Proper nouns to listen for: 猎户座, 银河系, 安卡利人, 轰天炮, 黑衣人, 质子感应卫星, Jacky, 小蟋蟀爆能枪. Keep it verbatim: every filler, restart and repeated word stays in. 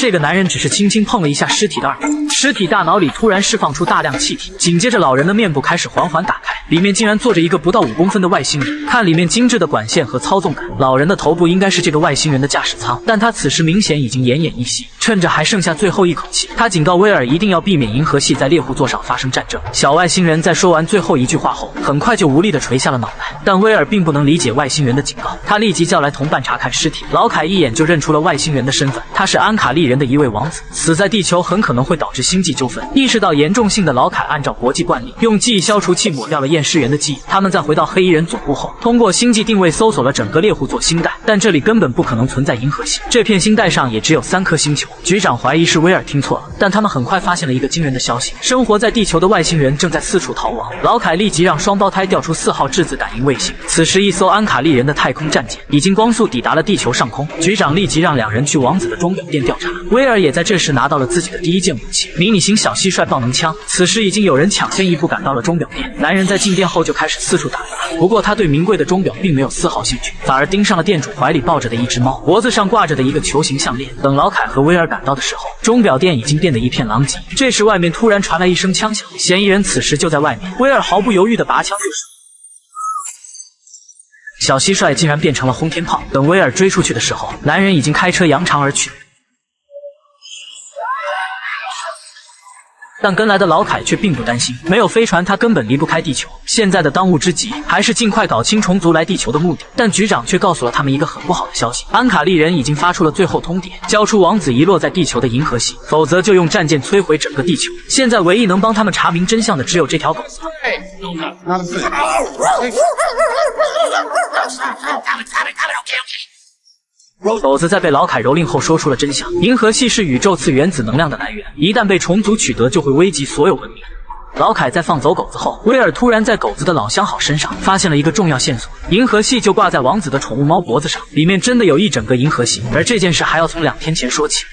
这个男人只是轻轻碰了一下尸体的耳朵，尸体大脑里突然释放出大量气体，紧接着老人的面部开始缓缓打开，里面竟然坐着一个不到五公分的外星人。看里面精致的管线和操纵杆，老人的头部应该是这个外星人的驾驶舱，但他此时明显已经奄奄一息。趁着还剩下最后一口气，他警告威尔一定要避免银河系在猎户座上发生战争。小外星人在说完最后一句话后，很快就无力地垂下了脑袋。但威尔并不能理解外星人的警告，他立即叫来同伴查看尸体。老凯一眼就认出了外星人的身份，他是安卡利人的一位王子，死在地球很可能会导致星际纠纷。意识到严重性的老凯按照国际惯例，用记忆消除器抹掉了验尸员的记忆。他们在回到黑衣人总部后，通过星际定位搜索了整个猎户座星带，但这里根本不可能存在银河系，这片星带上也只有三颗星球。局长怀疑是威尔听错了，但他们很快发现了一个惊人的消息：生活在地球的外星人正在四处逃亡。老凯立即让双胞胎调出四号质子感应卫星。此时，一艘安卡利人的太空战舰已经光速抵达了地球上空。局长立即让两人去王子的钟表店调查。威尔也在这时拿到了自己的第一件武器——迷你型小蟋蟀爆能枪。此时，已经有人抢先一步赶到了钟表店。男人在进店后就开始四处打量，不过他对名贵的钟表并没有丝毫兴趣，反而盯上了店主怀里抱着的一只猫，脖子上挂着的一个球形项链。等老凯和威尔赶到的时候，钟表店已经变得一片狼藉。这时，外面突然传来一声枪响，嫌疑人此时就在外面。威尔毫不犹豫地拔枪就射。小蟋蟀竟然变成了轰天炮。等威尔追出去的时候，男人已经开车扬长而去。但跟来的老凯却并不担心，没有飞船他根本离不开地球，现在的当务之急还是尽快搞清虫族来地球的目的。但局长却告诉了他们一个很不好的消息，安卡利人已经发出了最后通牒，交出王子遗落在地球的银河系，否则就用战舰摧毁整个地球。现在唯一能帮他们查明真相的只有这条狗子。狗子在被老凯蹂躏后说出了真相：银河系是宇宙次原子能量的来源，一旦被虫族取得，就会危及所有文明。老凯在放走狗子后，威尔突然在狗子的老相好身上发现了一个重要线索：银河系就挂在王子的宠物猫脖子上，里面真的有一整个银河系。而这件事还要从两天前说起。